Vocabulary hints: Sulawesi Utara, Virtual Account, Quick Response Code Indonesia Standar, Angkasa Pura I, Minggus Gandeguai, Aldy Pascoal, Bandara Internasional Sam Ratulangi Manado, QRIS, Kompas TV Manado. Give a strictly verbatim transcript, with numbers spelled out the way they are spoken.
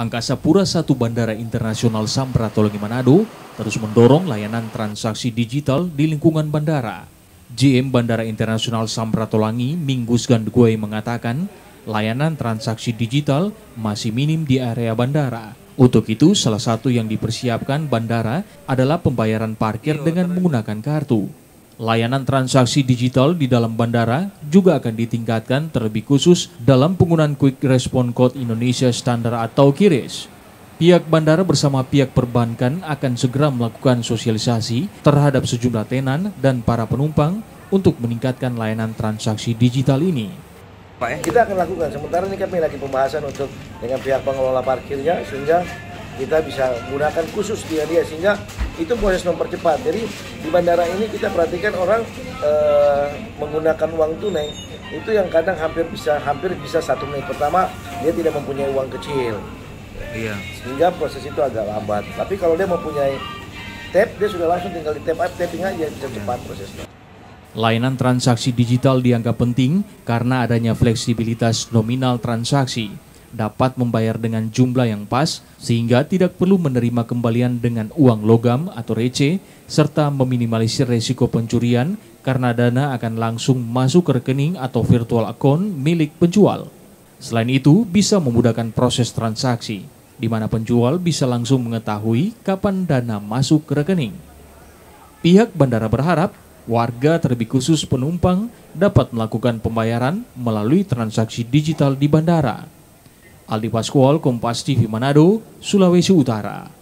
Angkasa Pura satu Bandara Internasional Sam Ratulangi Manado terus mendorong layanan transaksi digital di lingkungan bandara. J M Bandara Internasional Sam Ratulangi, Minggus Gandeguai mengatakan, layanan transaksi digital masih minim di area bandara. Untuk itu, salah satu yang dipersiapkan bandara adalah pembayaran parkir dengan menggunakan kartu. Layanan transaksi digital di dalam bandara juga akan ditingkatkan terlebih khusus dalam penggunaan Quick Response Code Indonesia Standar atau Q R S. Pihak bandara bersama pihak perbankan akan segera melakukan sosialisasi terhadap sejumlah tenan dan para penumpang untuk meningkatkan layanan transaksi digital ini. Kita akan lakukan, sementara ini kami lagi pembahasan untuk dengan pihak pengelola parkirnya sehingga kita bisa menggunakan khusus dia dia sehingga itu proses mempercepat. Jadi di bandara ini kita perhatikan orang e, menggunakan uang tunai itu yang kadang hampir bisa hampir bisa satu menit pertama dia tidak mempunyai uang kecil, iya. Sehingga proses itu agak lambat. Tapi kalau dia mempunyai tap, dia sudah langsung tinggal di tap up tapping aja bisa cepat prosesnya. Layanan transaksi digital dianggap penting karena adanya fleksibilitas nominal transaksi, dapat membayar dengan jumlah yang pas sehingga tidak perlu menerima kembalian dengan uang logam atau receh, serta meminimalisir resiko pencurian karena dana akan langsung masuk ke rekening atau virtual account milik penjual. Selain itu, bisa memudahkan proses transaksi, di mana penjual bisa langsung mengetahui kapan dana masuk ke rekening. Pihak bandara berharap warga terlebih khusus penumpang dapat melakukan pembayaran melalui transaksi digital di bandara. Aldy Pascoal, Kompas T V Manado, Sulawesi Utara.